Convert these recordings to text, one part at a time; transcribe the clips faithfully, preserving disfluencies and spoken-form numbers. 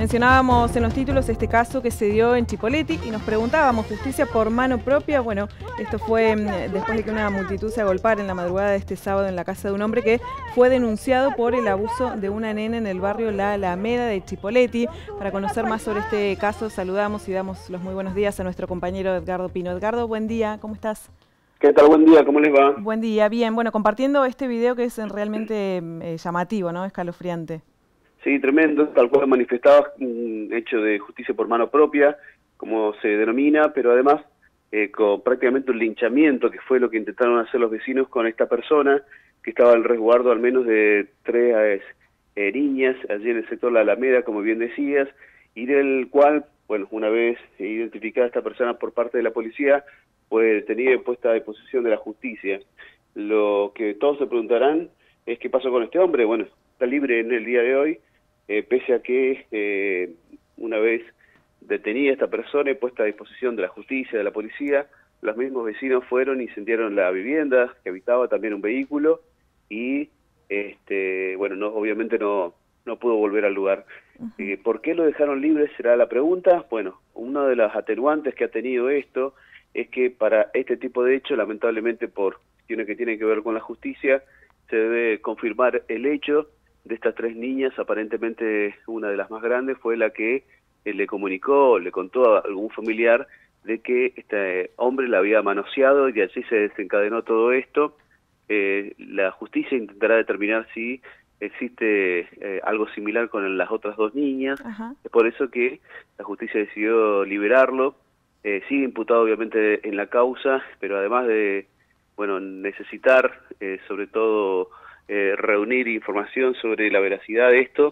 Mencionábamos en los títulos este caso que se dio en Cipolletti y nos preguntábamos, ¿justicia por mano propia? Bueno, esto fue después de que una multitud se agolpara en la madrugada de este sábado en la casa de un hombre que fue denunciado por el abuso de una nena en el barrio La Alameda de Cipolletti. Para conocer más sobre este caso, saludamos y damos los muy buenos días a nuestro compañero Edgardo Pino. Edgardo, buen día, ¿cómo estás? ¿Qué tal? Buen día, ¿cómo les va? Buen día, bien. Bueno, compartiendo este video que es realmente eh, llamativo, ¿no? Escalofriante. Sí, tremendo, tal cual manifestabas, un hecho de justicia por mano propia, como se denomina, pero además eh, con prácticamente un linchamiento, que fue lo que intentaron hacer los vecinos con esta persona, que estaba al resguardo al menos de tres eh, niñas allí en el sector La Alameda, como bien decías, y del cual, bueno, una vez identificada esta persona por parte de la policía, pues tenía puesta a disposición de la justicia. Lo que todos se preguntarán es qué pasó con este hombre. Bueno, está libre en el día de hoy, Eh, pese a que eh, una vez detenida esta persona y puesta a disposición de la justicia, de la policía, los mismos vecinos fueron y incendiaron la vivienda que habitaba, también un vehículo, y este, bueno, no, obviamente no, no pudo volver al lugar. Eh, ¿Por qué lo dejaron libre? Será la pregunta. Bueno, una de las atenuantes que ha tenido esto es que para este tipo de hecho, lamentablemente por cuestiones que tienen que ver con la justicia, se debe confirmar el hecho. De estas tres niñas, aparentemente una de las más grandes fue la que eh, le comunicó, le contó a algún familiar de que este hombre la había manoseado y allí se desencadenó todo esto. Eh, la justicia intentará determinar si existe eh, algo similar con las otras dos niñas. Ajá. Es por eso que la justicia decidió liberarlo. Eh, sigue imputado obviamente en la causa, pero además de bueno necesitar eh, sobre todo Eh, reunir información sobre la veracidad de esto,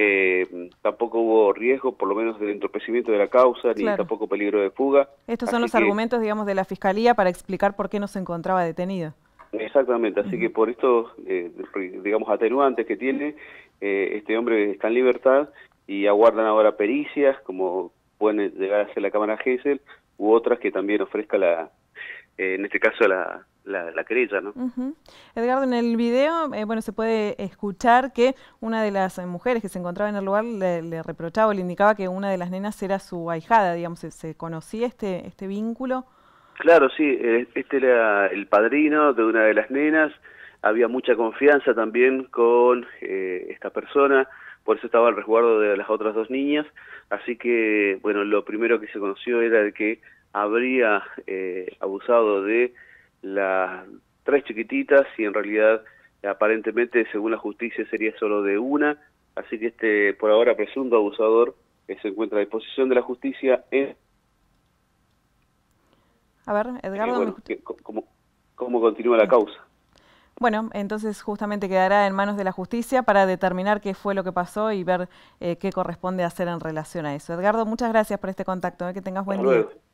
eh, tampoco hubo riesgo, por lo menos de entorpecimiento de la causa, claro, ni tampoco peligro de fuga. Estos así son los que, argumentos, digamos, de la Fiscalía para explicar por qué no se encontraba detenido. Exactamente, así uh-huh. que por estos, eh, digamos, atenuantes que tiene, eh, este hombre está en libertad y aguardan ahora pericias, como pueden llegar a ser la Cámara Hessel, u otras que también ofrezca la, eh, en este caso, la... La, la querella, ¿no? Uh-huh. Edgardo, en el video, eh, bueno, se puede escuchar que una de las mujeres que se encontraba en el lugar le, le reprochaba, le indicaba que una de las nenas era su ahijada, digamos, ¿se, se conocía este este vínculo? Claro, sí, este era el padrino de una de las nenas, había mucha confianza también con eh, esta persona, por eso estaba al resguardo de las otras dos niñas, así que, bueno, lo primero que se conoció era de que habría eh, abusado de las tres chiquititas y en realidad aparentemente según la justicia sería solo de una, así que este por ahora presunto abusador eh, se encuentra a disposición de la justicia en... A ver, Edgardo, eh, bueno, que, como, ¿cómo continúa la causa? Bueno, entonces justamente quedará en manos de la justicia para determinar qué fue lo que pasó y ver eh, qué corresponde hacer en relación a eso. Edgardo, muchas gracias por este contacto, eh, que tengas buen día. Hasta luego.